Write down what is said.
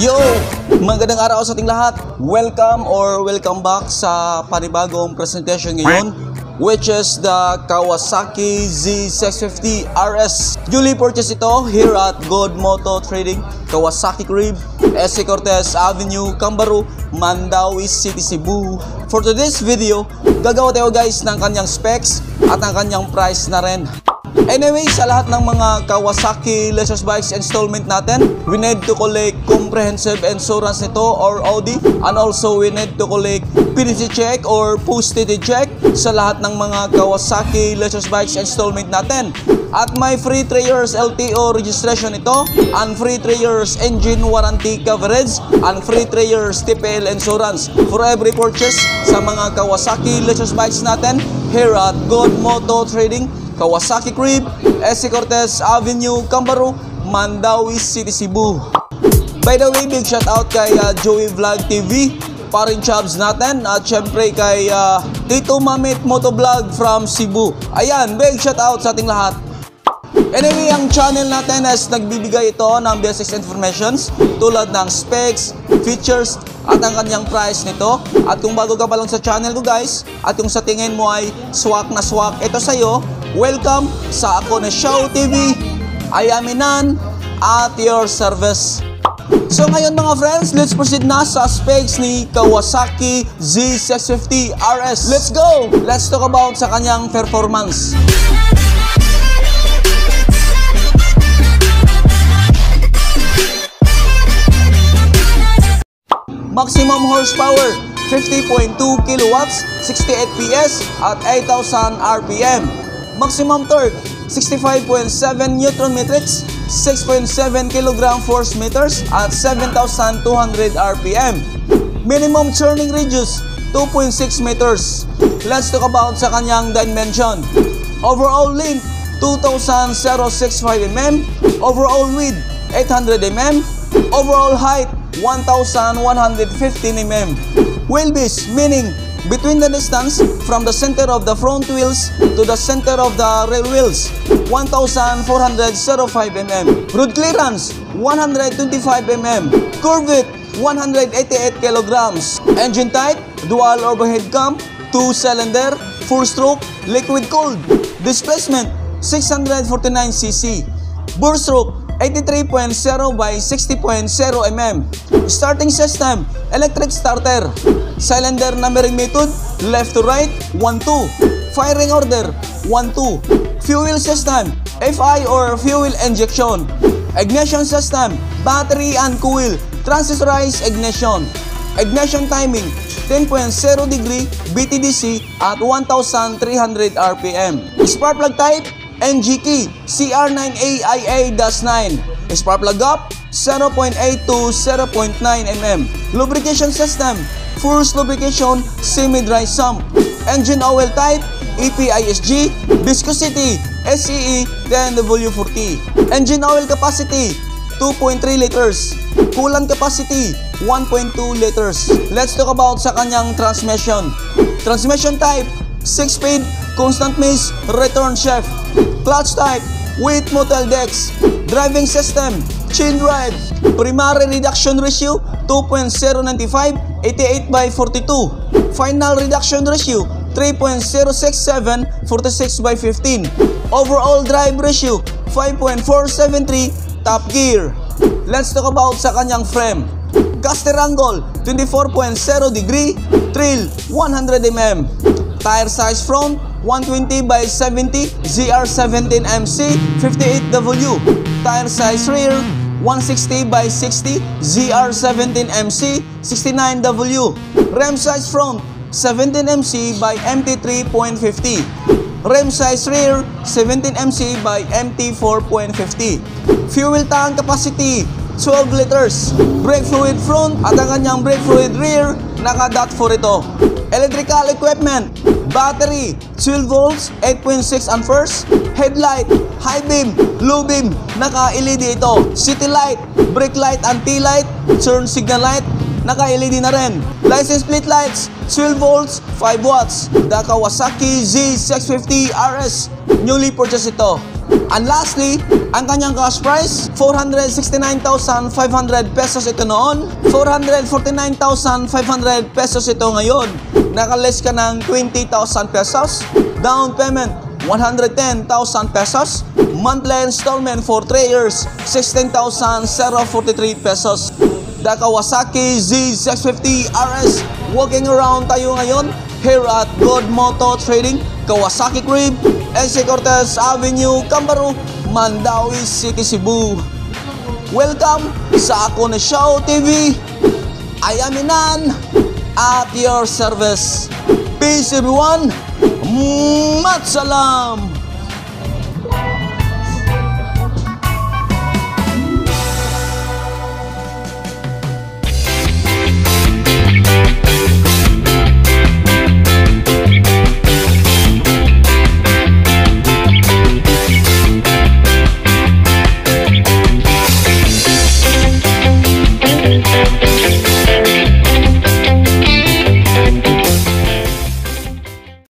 Yo! Magandang araw sa ating lahat. Welcome or welcome back sa panibagong presentation ngayon, which is the Kawasaki Z650RS. Newly purchased ito here at Gud Moto Trading Kawasaki Krib, S.C. Cortez Avenue, Cambaro, Mandaue City, Cebu. For today's video, gagawa tayo guys ng kanyang specs at ang kanyang price na rin. Anyway, sa lahat ng mga Kawasaki Leisure Bikes installment natin, we need to collect comprehensive insurance nito or OD, and also we need to collect PDC check or post-TT check sa lahat ng mga Kawasaki Leisure Bikes installment natin. At may free 3 years LTO registration ito, and free 3 years engine warranty coverage, and free 3 years TPL insurance for every purchase sa mga Kawasaki Leisure Bikes natin here at Gud Moto Trading Kawasaki Krib, S.C. Cortez Avenue, Cambaro, Mandaue City, Cebu. By the way, big shout out kay Joey Vlog TV, parin chubs natin, at syempre kay Tito Mamit Motovlog from Cebu. Ayan, big shout out sa ating lahat. Anyway, ang channel natin is nagbibigay ito ng basic informations tulad ng specs, features, at ang kanyang price nito. At kung bago ka pa lang sa channel ko guys, at kung sa tingin mo ay swak na swak ito sa'yo, welcome sa Ako ni Show TV. I am Enan, at your service. So ngayon mga friends, let's proceed na sa specs ni Kawasaki Z650RS. Let's go! Let's talk about sa kanyang performance. Maximum horsepower, 50.2 kW, 68 PS at 8,000 RPM. Maximum torque, 65.7 Nm, 6.7 kg force-meters at 7,200 RPM. Minimum turning radius, 2.6 meters. Let's talk about sa kanyang dimension. Overall length, 2,065 mm. Overall width, 800 mm. Overall height, 1,115 mm. Wheelbase, meaning between the distance from the center of the front wheels to the center of the rear wheels, 1,405 mm. Road clearance, 125 mm. Curve width, 188 kilograms. Engine type, dual overhead cam, 2-cylinder, 4-stroke, liquid cooled. Displacement, 649 cc. Bore stroke, 83.0 by 60.0 mm. Starting system, electric starter. Cylinder numbering method, left to right, 1-2. Firing order, 1-2. Fuel system, FI or fuel injection. Ignition system, battery and coil, transistorized ignition. Ignition timing, 10.0 degree, BTDC at 1,300 RPM. Spark plug type, NGK CR9AIA-9. Spark plug gap, 0.8 to 0.9 mm. Lubrication system, forced lubrication, semi-dry sump. Engine oil type, EPISG. Viscosity, SEE 10W40. Engine oil capacity, 2.3 liters. Coolant capacity, 1.2 liters. Let's talk about sa kanyang transmission. Transmission type, 6-speed, constant maze, return shaft. Clutch type, with metal decks. Driving system, chin drive. Primary reduction ratio, 2.095, 88/42. Final reduction ratio, 3.067, 46/15. Overall drive ratio, 5.473, top gear. Let's talk about sa kanyang frame. Caster angle, 24.0 degree, trail, 100 mm. Tire size front, 120/70 ZR17MC 58W. Tire size rear, 160/60 ZR17MC 69W. Rim size front, 17MC by MT3.50. Rim size rear, 17MC by MT4.50. Fuel tank capacity, 12 liters. Brake fluid front at ang kanyang brake fluid rear, naka-dot for ito. Electrical equipment, battery, 12 volts, 8.6 amperes, headlight, high beam, low beam, naka-LED ito, city light, brake light and tail light, turn signal light, naka-LED na rin. License plate lights, 12 volts, 5 watts, the Kawasaki Z650RS, newly purchased ito. And lastly, ang kanyang cash price, 469,500 pesos ito noon, 449,500 pesos ito ngayon. Nakaless ka ng 20,000 pesos, down payment 110,000 pesos, monthly installment for 3 years 16,043 pesos. The Kawasaki Z650RS. Walking around tayo ngayon here at Gud Moto Trading Kawasaki Krib, NGK Cortez Avenue, Cambaro, Mandaue City, Cebu. Welcome sa Ako ni Show TV. I am Enan at your service. Peace everyone. Matsalam.